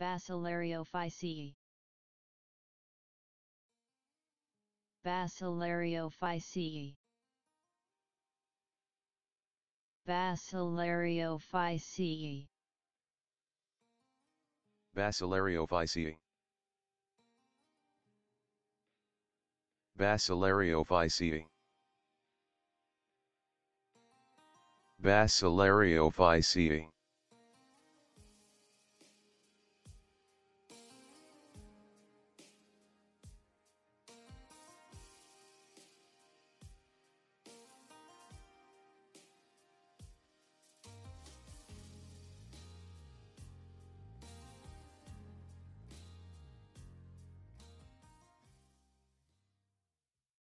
Bacillariophyceae. Bacillariophyceae. Bacillariophyceae. Bacillariophyceae. Bacillariophyceae. Bacillariophyceae.